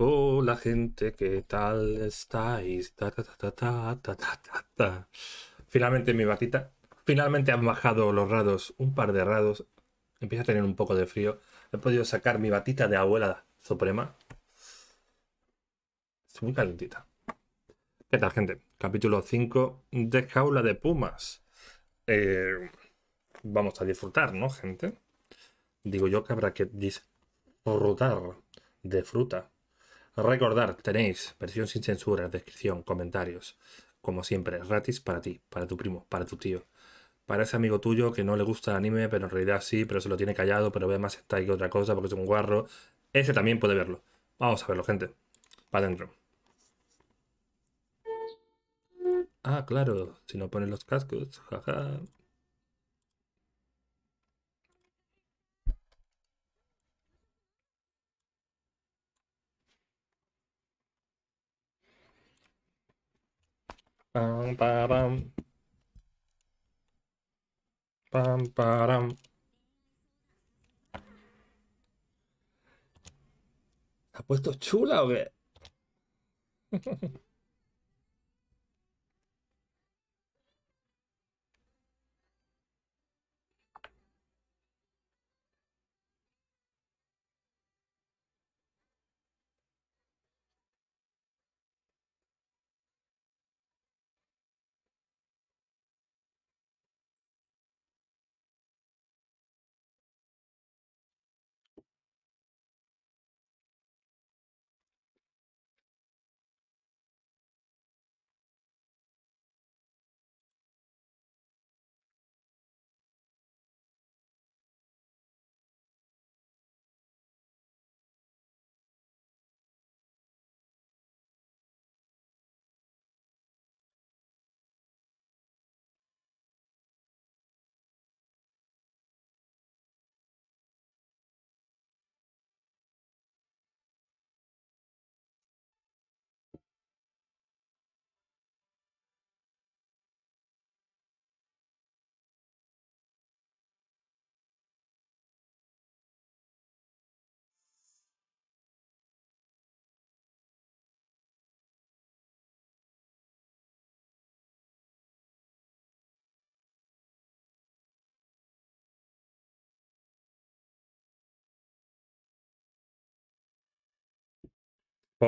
Hola gente, ¿qué tal estáis? Ta, ta, ta, ta, ta, ta, ta, ta. Finalmente mi batita. Finalmente han bajado los grados, un par de grados. Empieza a tener un poco de frío. He podido sacar mi batita de abuela suprema. Es muy calentita. ¿Qué tal gente? Capítulo 5 de Jaula de Pumas. Vamos a disfrutar, ¿no gente? Digo yo que habrá que disfrutar de fruta. Recordad, tenéis versión sin censura, descripción, comentarios. Como siempre, gratis para ti, para tu primo, para tu tío, para ese amigo tuyo que no le gusta el anime, pero en realidad sí, pero se lo tiene callado, pero ve más hentai que otra cosa porque es un guarro. Ese también puede verlo. Vamos a verlo, gente. Para adentro. Ah, claro, si no pones los cascos, jaja. Pam, pam, pam, pam. ¿Te has puesto chula o qué? Pues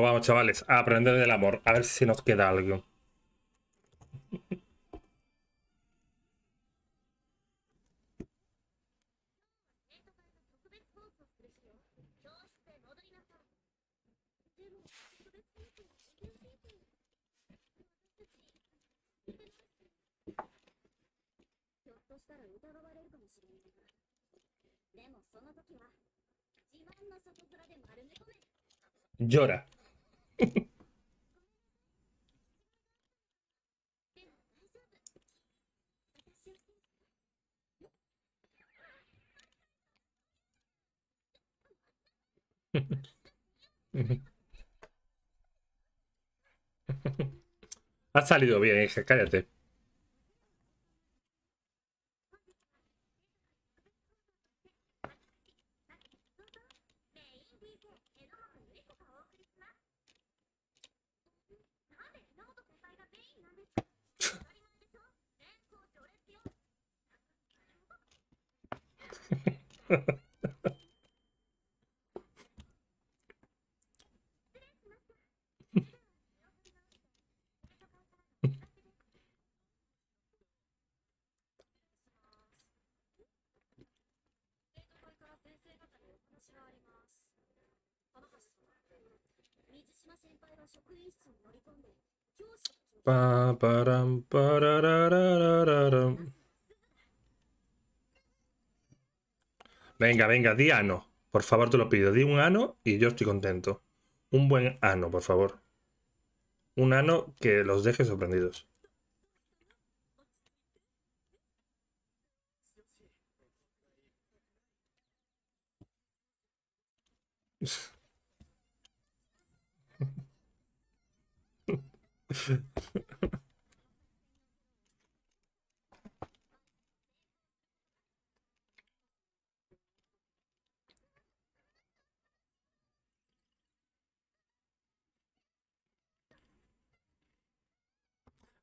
vamos, chavales, a aprender del amor. A ver si nos queda algo. Llora. Ha salido bien, hija, cállate. Pa param pararararararam. Venga, venga, di ano. Por favor, te lo pido. Di un ano y yo estoy contento. Un buen ano, por favor. Un ano que los deje sorprendidos.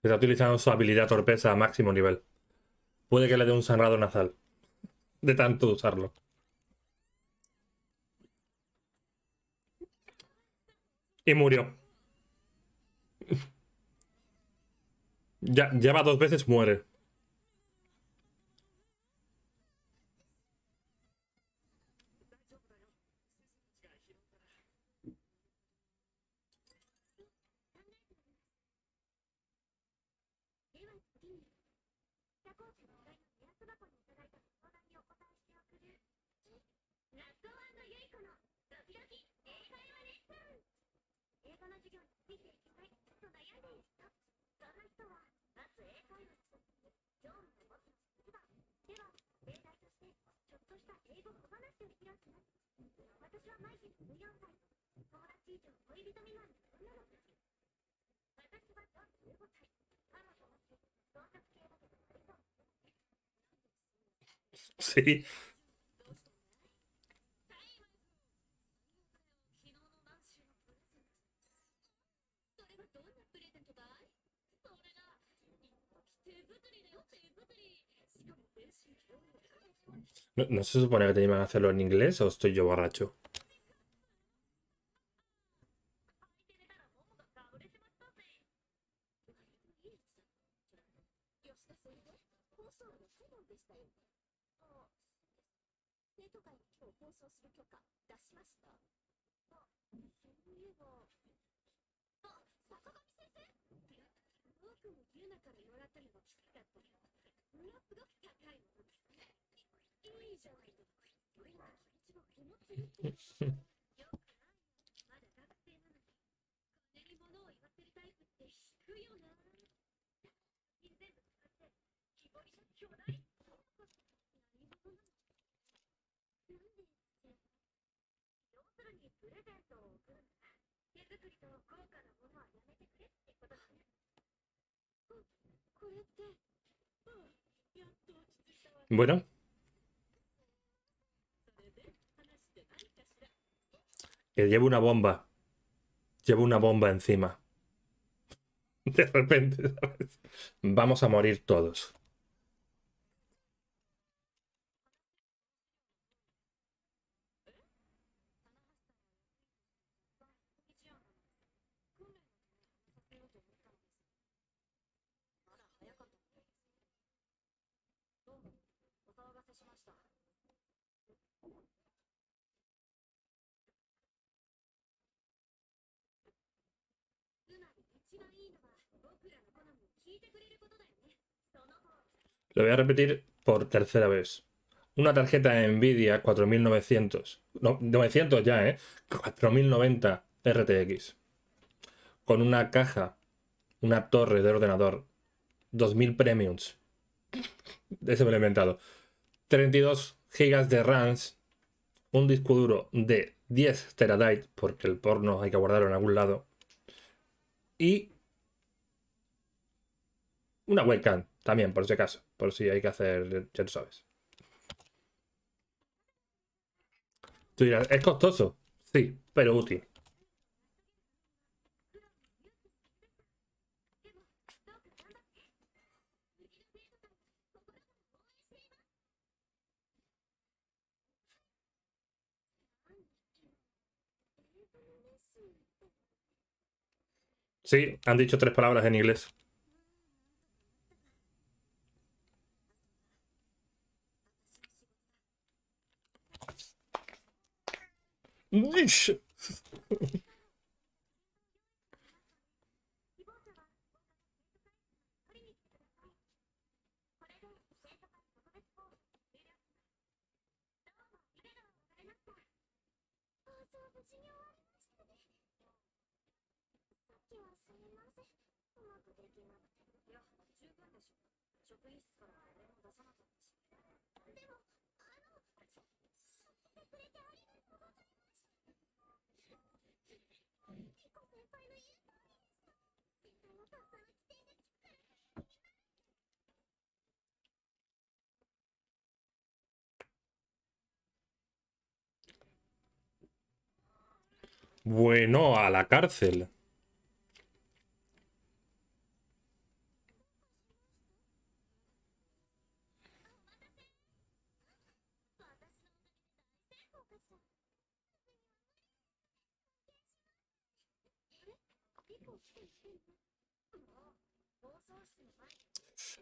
Está utilizando su habilidad torpeza a máximo nivel. Puede que le dé un sangrado nasal de tanto usarlo. Y murió. Ya lleva 2 veces, muere. Sí. ¿No se supone que te iban a hacerlo en inglés o estoy yo borracho? Bueno, que lleva una bomba. Lleva una bomba encima. De repente, ¿sabes? Vamos a morir todos. Lo voy a repetir por tercera vez. Una tarjeta de Nvidia 4900. No, 900 ya, ¿eh? 4090 RTX. Con una caja, una torre de ordenador. 2000 premiums. Ese me lo he inventado. 32 GB de RAM. Un disco duro de 10 terabytes, porque el porno hay que guardarlo en algún lado. Y una webcam también, por si acaso. Por si hay que hacer, ya tú sabes. Tú dirás, ¿es costoso? Sí, pero útil. Sí, han dicho 3 palabras en inglés. Bueno, a la cárcel.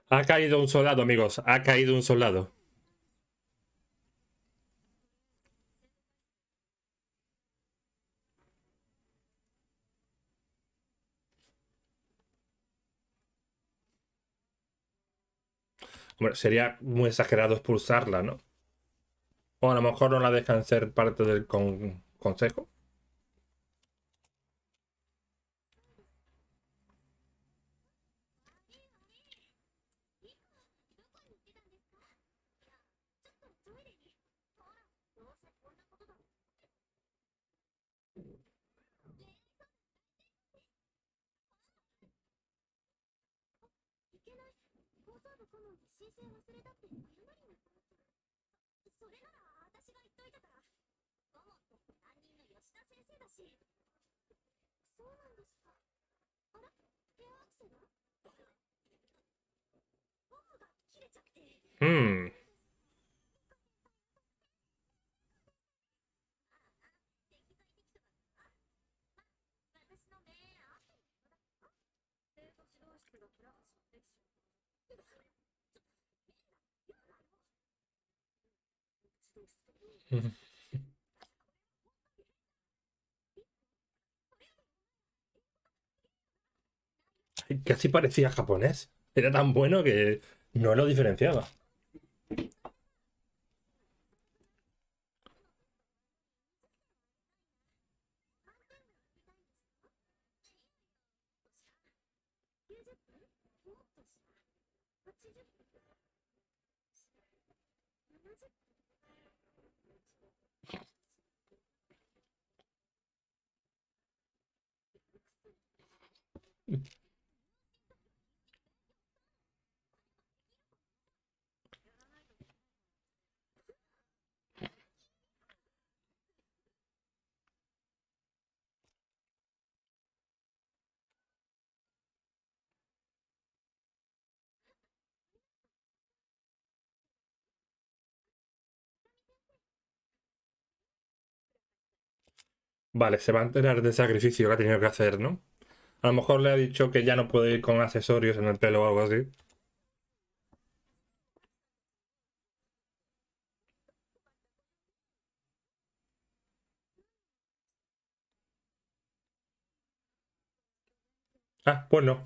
Ha caído un soldado, amigos. Ha caído un soldado. Hombre, sería muy exagerado expulsarla, ¿no? O a lo mejor no la dejan ser parte del consejo. Casi parecía japonés. Era tan bueno que no lo diferenciaba. Vale, se va a enterar del sacrificio que ha tenido que hacer, ¿no? A lo mejor le ha dicho que ya no puede ir con accesorios en el pelo o algo así. Ah, pues no.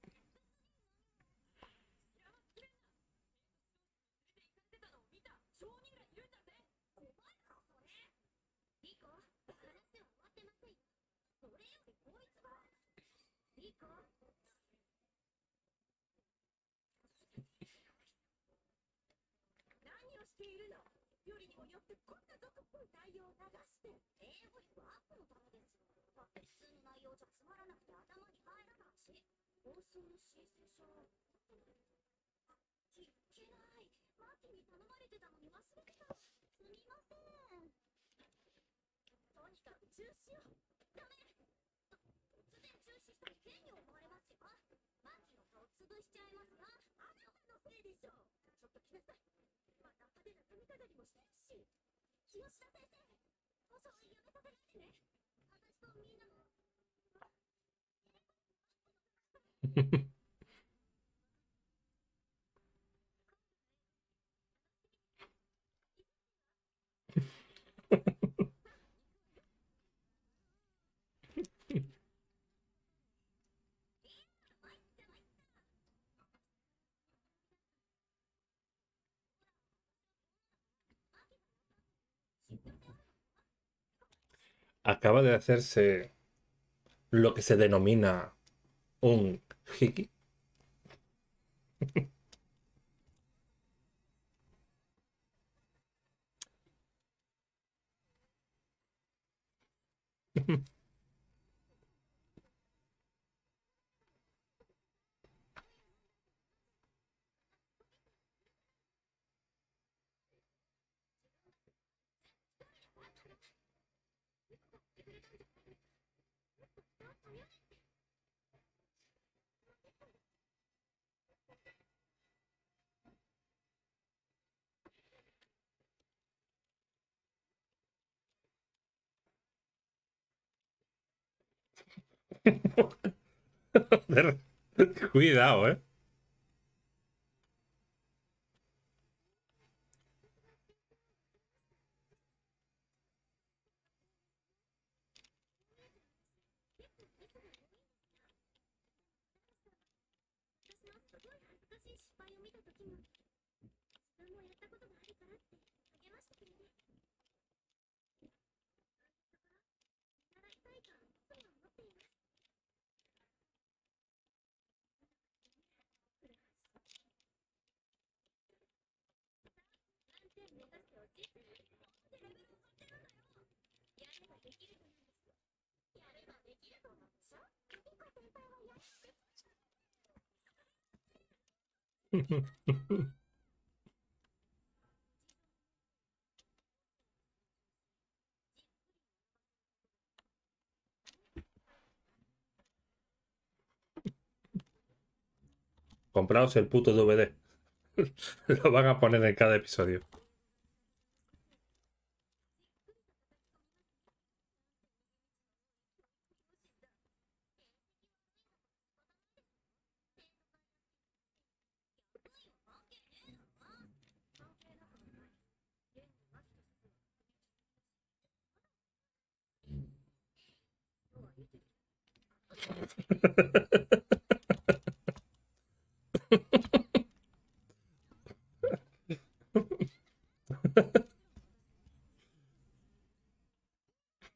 Acaba de hacerse lo que se denomina un hiki. Joder, cuidado, ¿eh? Compraos el puto DVD. Lo van a poner en cada episodio.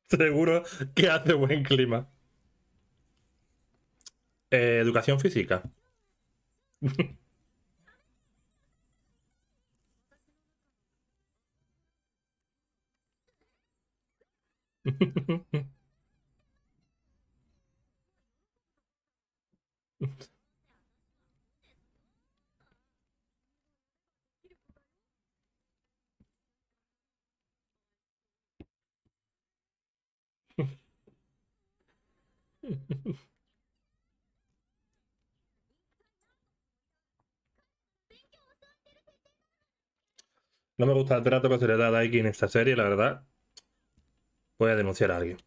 Seguro que hace buen clima. Educación física. No me gusta el trato que se le da a Daiki en esta serie, la verdad. Voy a denunciar a alguien.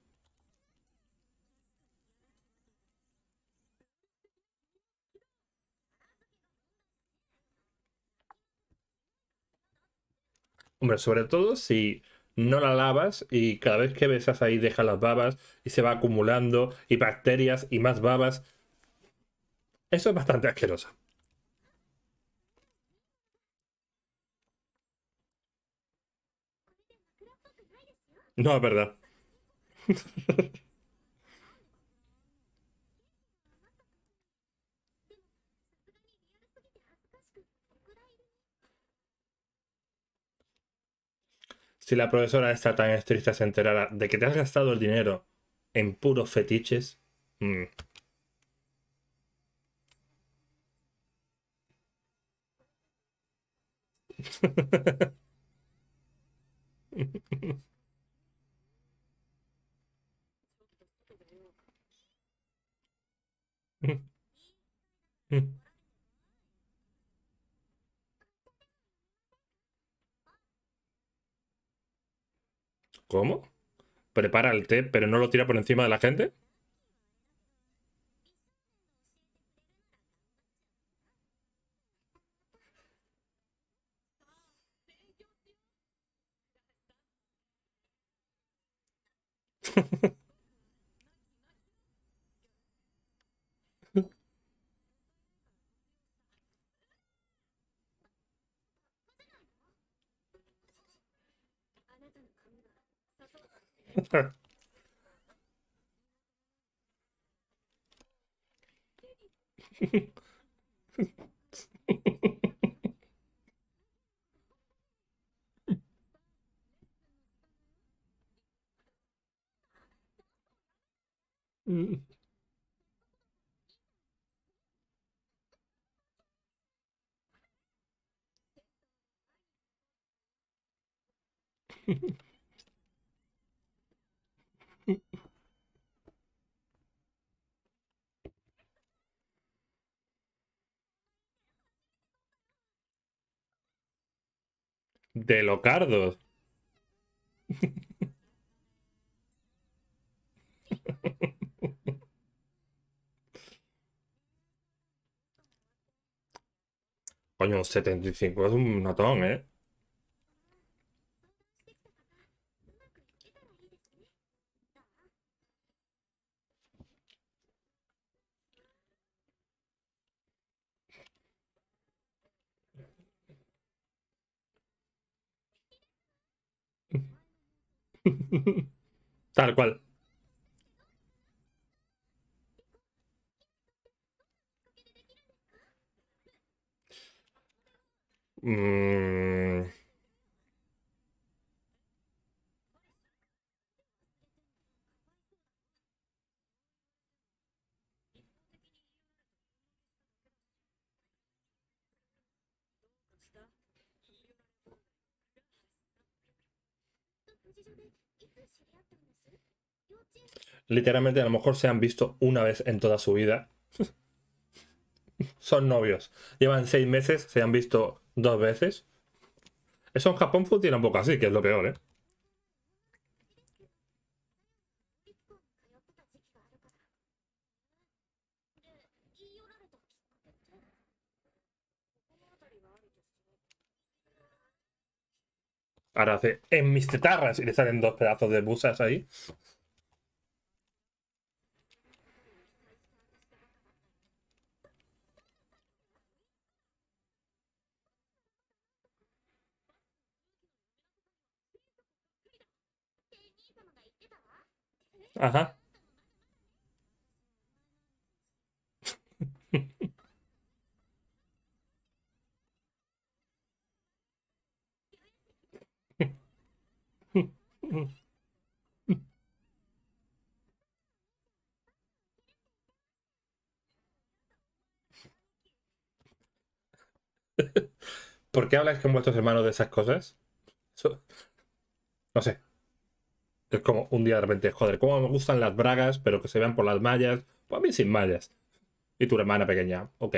Hombre, sobre todo si no la lavas y cada vez que besas ahí deja las babas y se va acumulando y bacterias y más babas. Eso es bastante asqueroso. No, es verdad. Si la profesora está tan estricta se enterara de que te has gastado el dinero en puros fetiches... ¿Cómo? ¿Prepara el té pero no lo tira por encima de la gente? de Locardos. Coño, 75 es un notón, ¿eh? Tal cual. Literalmente a lo mejor se han visto una vez en toda su vida. Son novios. Llevan 6 meses, se han visto 2 veces. Eso en Japón funciona un poco así, que es lo peor, ¿eh? Ahora hace en mis tetarras y le salen 2 pedazos de busas ahí. Ajá. ¿Por qué habláis con vuestros hermanos de esas cosas? Eso... No sé. Es como un día de repente, joder, cómo me gustan las bragas, pero que se vean por las mallas. Pues a mí sin mallas. Y tu hermana pequeña, ok.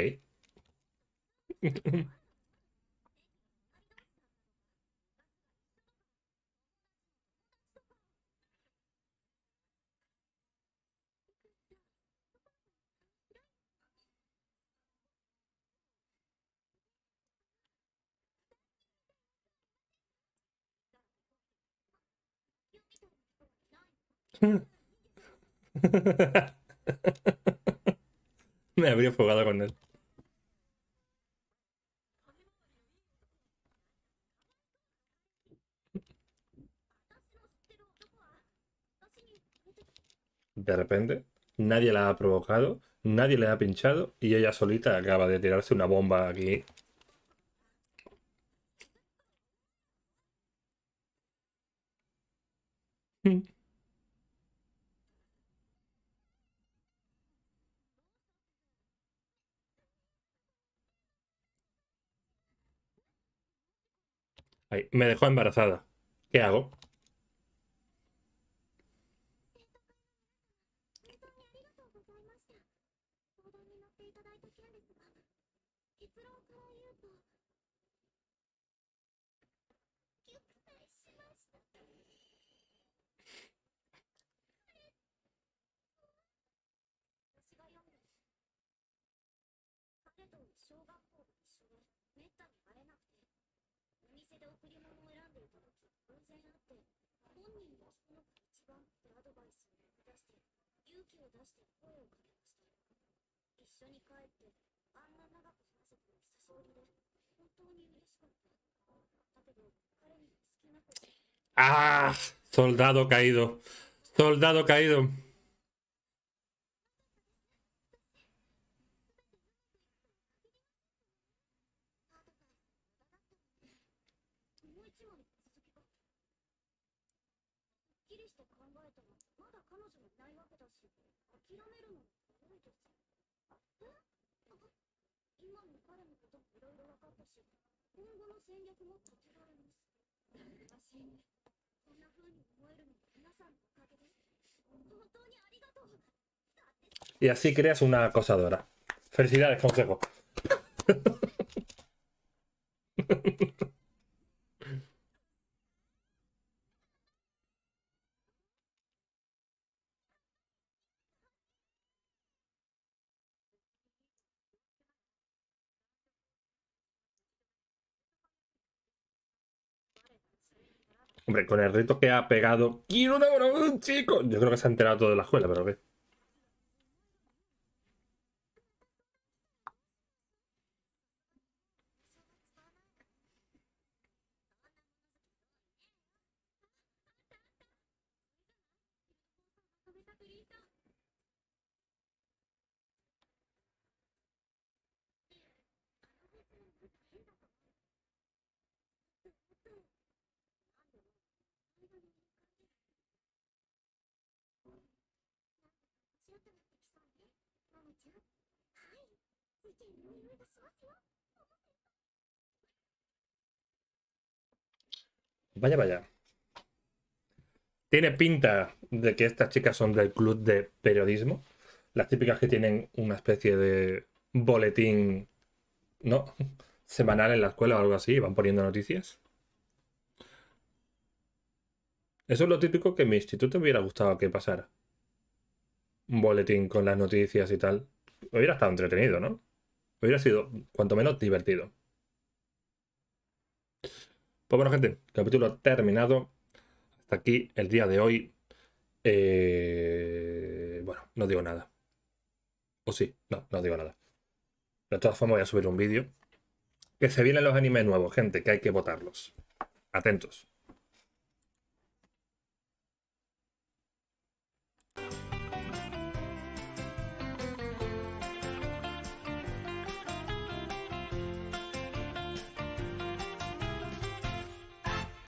Me habría fugado con él. De repente, nadie la ha provocado, nadie le ha pinchado y ella solita acaba de tirarse una bomba aquí. Ay, me dejó embarazada. ¿Qué hago? ¡Ah! Soldado caído. Soldado caído. Y así creas una acosadora. Felicidades, consejo. Hombre, con el reto que ha pegado... ¡Quiero una broma, chico! Yo creo que se ha enterado todo de la escuela, pero ¿qué? Vaya, vaya. Tiene pinta de que estas chicas son del club de periodismo. Las típicas que tienen una especie de boletín, ¿no? Semanal en la escuela o algo así. Y van poniendo noticias. Eso es lo típico que en mi instituto me hubiera gustado que pasara. Un boletín con las noticias y tal. Hubiera estado entretenido, ¿no? Hubiera sido, cuanto menos, divertido. Pues bueno, gente, capítulo terminado. Hasta aquí el día de hoy. Bueno, no digo nada. O sí, no digo nada. De todas formas voy a subir un vídeo. Que se vienen los animes nuevos, gente, que hay que votarlos. Atentos.